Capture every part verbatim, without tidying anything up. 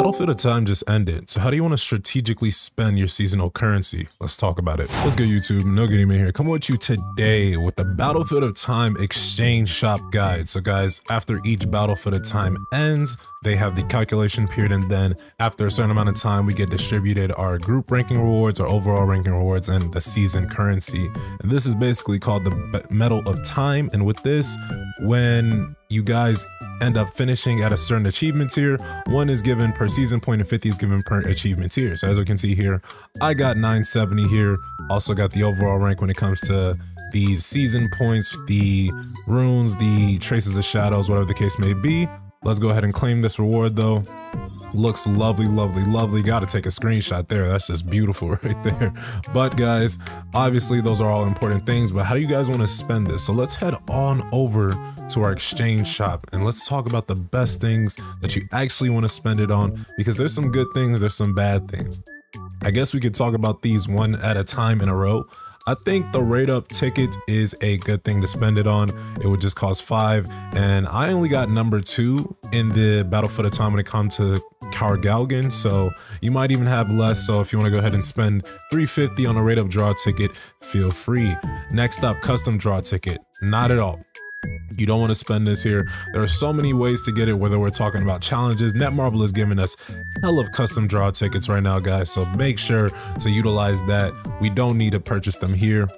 Battlefield of Time just ended, so how do you want to strategically spend your seasonal currency? Let's talk about it. Let's go YouTube, no getting me here. Come with you today with the Battlefield of Time exchange shop guide. So guys, after each Battlefield of Time ends, they have the calculation period, and then after a certain amount of time, we get distributed our group ranking rewards, our overall ranking rewards, and the season currency. And this is basically called the Medal of Time. And with this, when you guys end up finishing at a certain achievement tier, one is given per season point and fifty is given per achievement tier. So as we can see here, I got nine seventy here. Also got the overall rank when it comes to these season points, the runes, the traces of shadows, whatever the case may be. Let's go ahead and claim this reward though. Looks lovely, lovely, lovely. Gotta take a screenshot there. That's just beautiful right there. But guys, obviously those are all important things, but how do you guys want to spend this? So let's head on over to our exchange shop and let's talk about the best things that you actually want to spend it on, because there's some good things, there's some bad things. I guess we could talk about these one at a time in a row. I think the rate up ticket is a good thing to spend it on. It would just cost five, and I only got number two in the Battlefield of Time when it comes to Cargalgan, so you might even have less. So if you want to go ahead and spend three fifty on a rate up draw ticket, feel free. Next up, custom draw ticket. Not at all. You don't want to spend this here. There are so many ways to get it, whether we're talking about challenges. Netmarble is giving us hell of custom draw tickets right now, guys, so make sure to utilize that. We don't need to purchase them here.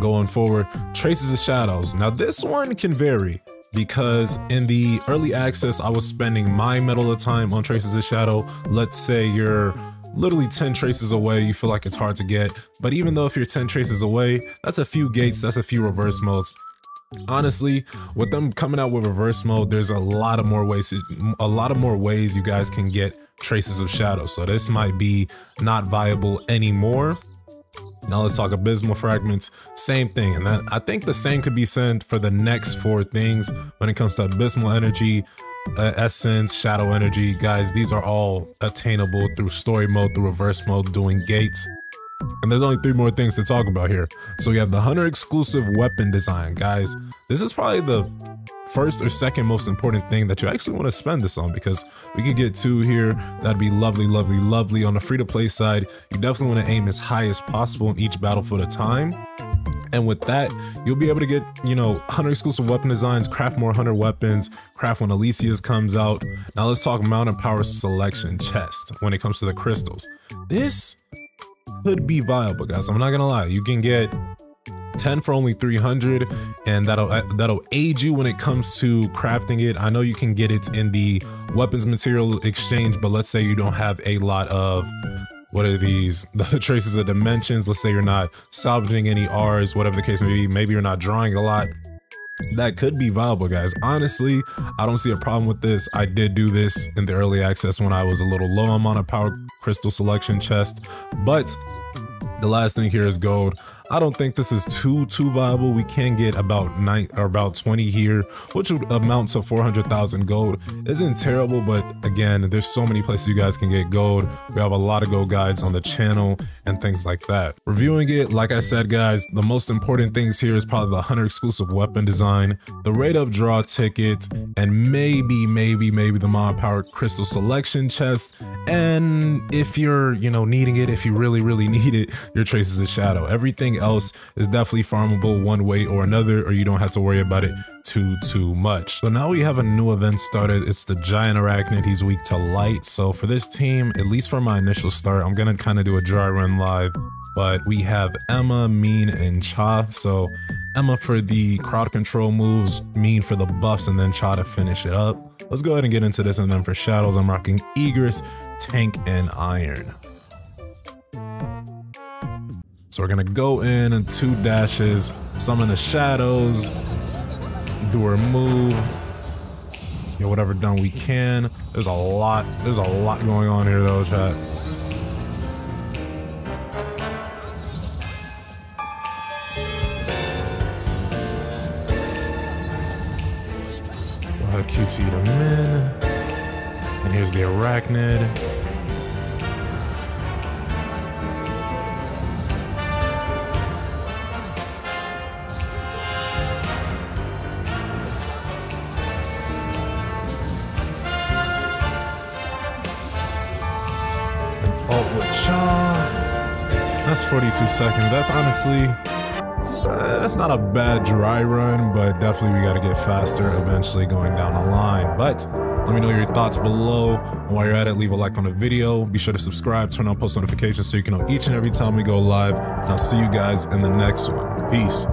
Going forward, traces of shadows. Now this one can vary, because in the early access I was spending my Medal of Time on traces of shadow. Let's say you're literally ten traces away, you feel like it's hard to get, but even though if you're ten traces away, that's a few gates, that's a few reverse modes. Honestly, with them coming out with reverse mode, there's a lot of more ways a lot of more ways you guys can get traces of shadow, so this might be not viable anymore. Now let's talk abysmal fragments. Same thing, and that, I think the same could be said for the next four things when it comes to abysmal energy, Uh, essence, shadow energy. Guys, these are all attainable through story mode, through reverse mode, doing gates. And there's only three more things to talk about here. So we have the hunter exclusive weapon design. Guys, this is probably the first or second most important thing that you actually want to spend this on, because we could get two here. That'd be lovely, lovely, lovely. On the free-to-play side, you definitely want to aim as high as possible in each Battlefield of Time. And with that, you'll be able to get, you know, hunter exclusive weapon designs, craft more hunter weapons, craft when Alicia's comes out. Now let's talk mount and power selection chest when it comes to the crystals. This could be viable, guys. I'm not gonna lie. You can get ten for only three hundred, and that'll that'll aid you when it comes to crafting it. I know you can get it in the weapons material exchange, but let's say you don't have a lot of, what are these, the traces of dimensions. Let's say you're not salvaging any R's, whatever the case may be. Maybe you're not drawing a lot. That could be viable, guys. Honestly, I don't see a problem with this. I did do this in the early access when I was a little low on a power crystal selection chest. But the last thing here is gold. I don't think this is too too viable. We can get about nine or about twenty here, which would amount to four hundred thousand gold. Isn't terrible, but again, there's so many places you guys can get gold. We have a lot of gold guides on the channel and things like that. Reviewing it, like I said, guys, the most important things here is probably the hunter exclusive weapon design, the rate up draw ticket, and maybe maybe maybe the mod power crystal selection chest, and if you're, you know, needing it, if you really really need it, your traces of shadow. Everything else is definitely farmable one way or another, or you don't have to worry about it too too much. So now we have a new event started. It's the giant arachnid. He's weak to light, so for this team, at least for my initial start, I'm gonna kind of do a dry run live. But we have Emma, Mean, and Cha. So Emma for the crowd control moves, Mean for the buffs, and then Cha to finish it up. Let's go ahead and get into this. And then for shadows, I'm rocking Egress, Tank, and Iron. So we're gonna go in and two dashes, summon the shadows, do her move, get whatever done we can. There's a lot, there's a lot going on here though, chat. Go ahead, Q T them in. And here's the arachnid. Alt with Cha. That's forty-two seconds. That's honestly, uh, that's not a bad dry run, but definitely we got to get faster eventually going down the line. But let me know your thoughts below. And while you're at it, leave a like on the video. Be sure to subscribe, turn on post notifications so you can know each and every time we go live. And I'll see you guys in the next one. Peace.